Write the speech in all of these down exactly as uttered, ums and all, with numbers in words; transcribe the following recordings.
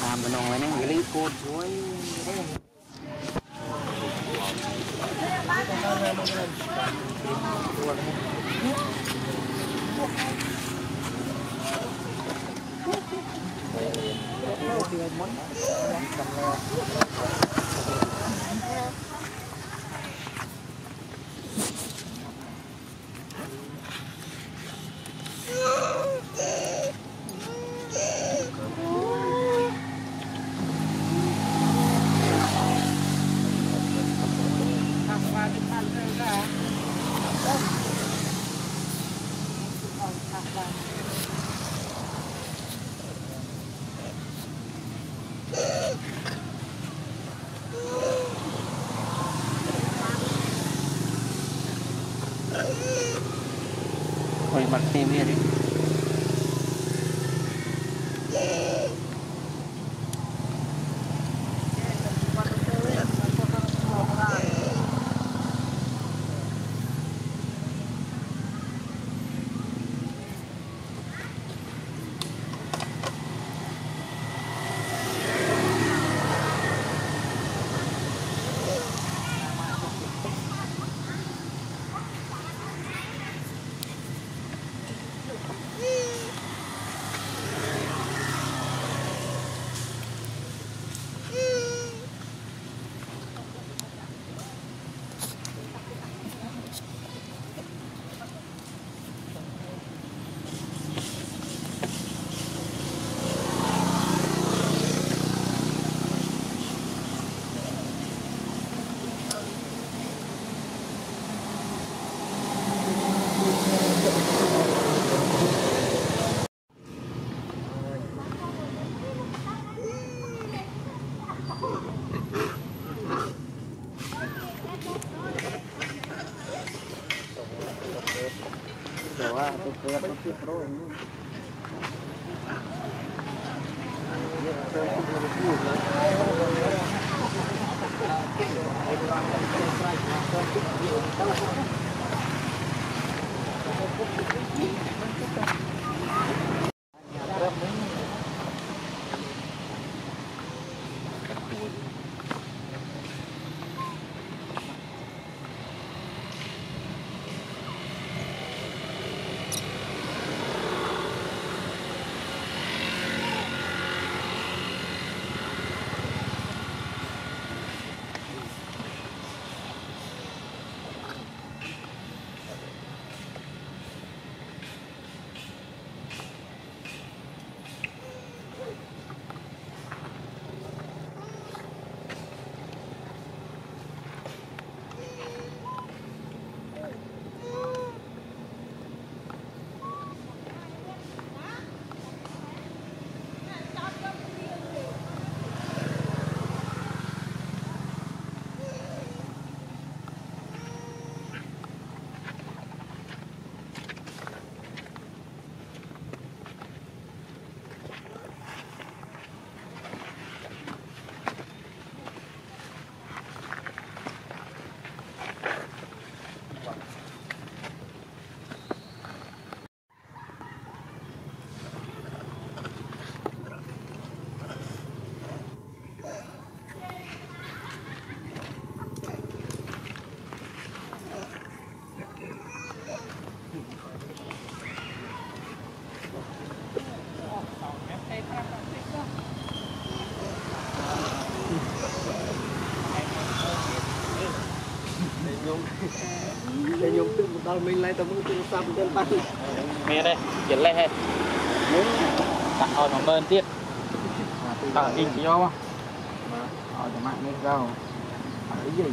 làm làm bên ngoài này lấy cột chuối hồi mặt tìm đi mình lấy tấm tương xăm trên tay mẹ đây chuyển lên hết tặng hồi mà mơn tiết tặng in cho nhau hỏi cho mạng lên rau hỏi cái gì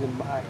Goodbye.